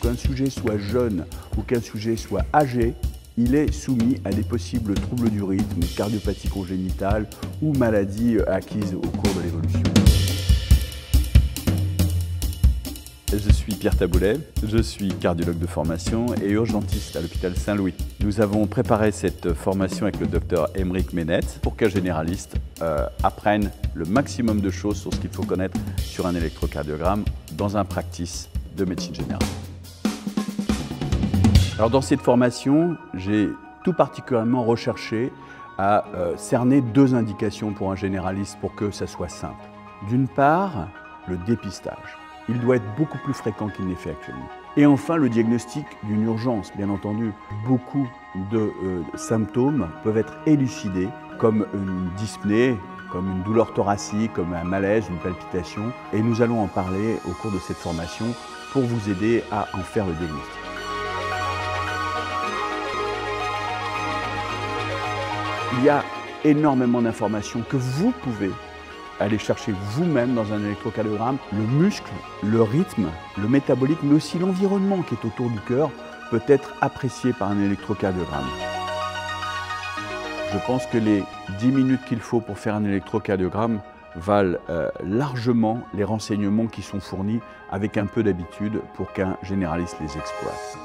qu'un sujet soit jeune ou qu'un sujet soit âgé, il est soumis à des possibles troubles du rythme, cardiopathie congénitale ou maladies acquises au cours de l'évolution. Je suis Pierre Taboulet, je suis cardiologue de formation et urgentiste à l'hôpital Saint-Louis. Nous avons préparé cette formation avec le docteur Emeric Menette pour qu'un généraliste apprenne le maximum de choses sur ce qu'il faut connaître sur un électrocardiogramme dans un practice de médecine générale. Alors dans cette formation, j'ai tout particulièrement recherché à cerner deux indications pour un généraliste pour que ça soit simple. D'une part, le dépistage. Il doit être beaucoup plus fréquent qu'il n'est fait actuellement. Et enfin, le diagnostic d'une urgence, bien entendu. Beaucoup de symptômes peuvent être élucidés, comme une dyspnée, comme une douleur thoracique, comme un malaise, une palpitation. Et nous allons en parler au cours de cette formation pour vous aider à en faire le diagnostic. Il y a énormément d'informations que vous pouvez aller chercher vous-même dans un électrocardiogramme. Le muscle, le rythme, le métabolique, mais aussi l'environnement qui est autour du cœur peut être apprécié par un électrocardiogramme. Je pense que les 10 minutes qu'il faut pour faire un électrocardiogramme valent largement les renseignements qui sont fournis avec un peu d'habitude pour qu'un généraliste les exploite.